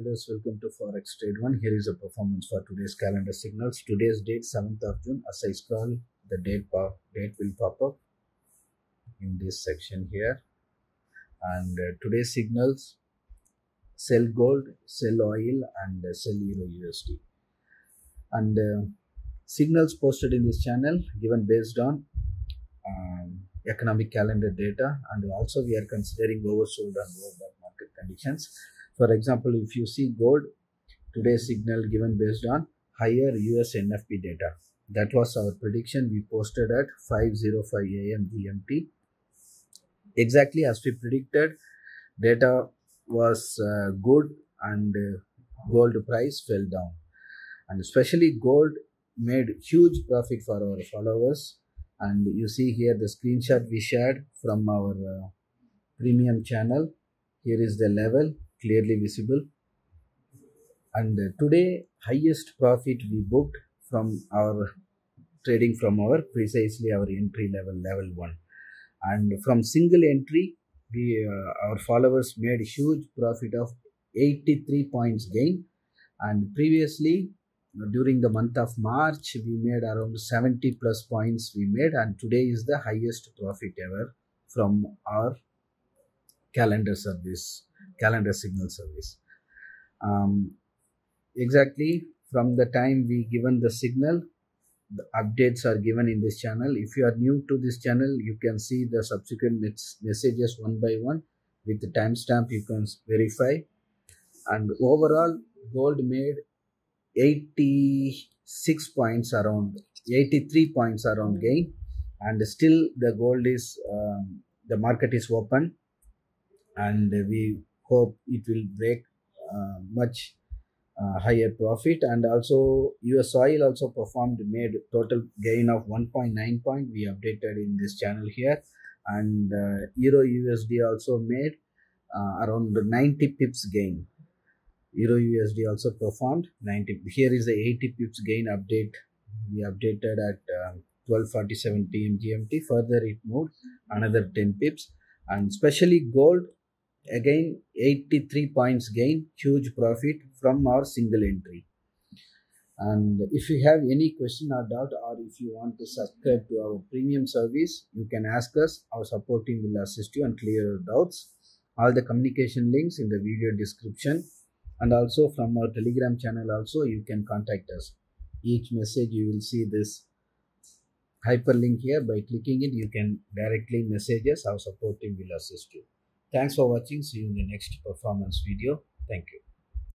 Hello, welcome to Forex Trade One. Here is a performance for today's calendar signals. Today's date 7th of June. As I scroll, the date will pop up in this section here. And today's signals: sell gold, sell oil, and sell EURUSD. And signals posted in this channel given based on economic calendar data, and also we are considering oversold and overbought market conditions. For example, if you see gold, today's signal given based on higher US NFP data. That was our prediction. We posted at 5:05 AM GMT. Exactly as we predicted, data was good and gold price fell down. And especially gold made huge profit for our followers. And you see here the screenshot we shared from our premium channel. Here is the level, clearly visible, and today highest profit we booked from our trading from our precisely our entry level 1, and from single entry we our followers made huge profit of 83 points gain. And previously during the month of March we made around 70 plus points we made, and today is the highest profit ever from our calendar signal service. Exactly from the time we given the signal, the updates are given in this channel. If you are new to this channel, you can see the subsequent messages one by one with the timestamp. You can verify. And overall gold made 86 points around, 83 points around gain, and still the gold is the market is open, and we hope it will break much higher profit. And also USOIL also performed, made total gain of 1.9 point. We updated in this channel here. And EURUSD also made around 90 pips gain. EURUSD also performed 90. Here is the 80 pips gain update. We updated at 12:47 PM GMT. Further it moved another 10 pips. And especially gold, again 83 points gain, huge profit from our single entry. And if you have any question or doubt, or if you want to subscribe to our premium service, you can ask us. Our support team will assist you and clear your doubts. All the communication links in the video description, and also from our Telegram channel also you can contact us. Each message you will see this hyperlink here. By clicking it you can directly message us. Our support team will assist you. Thanks for watching. See you in the next performance video. Thank you.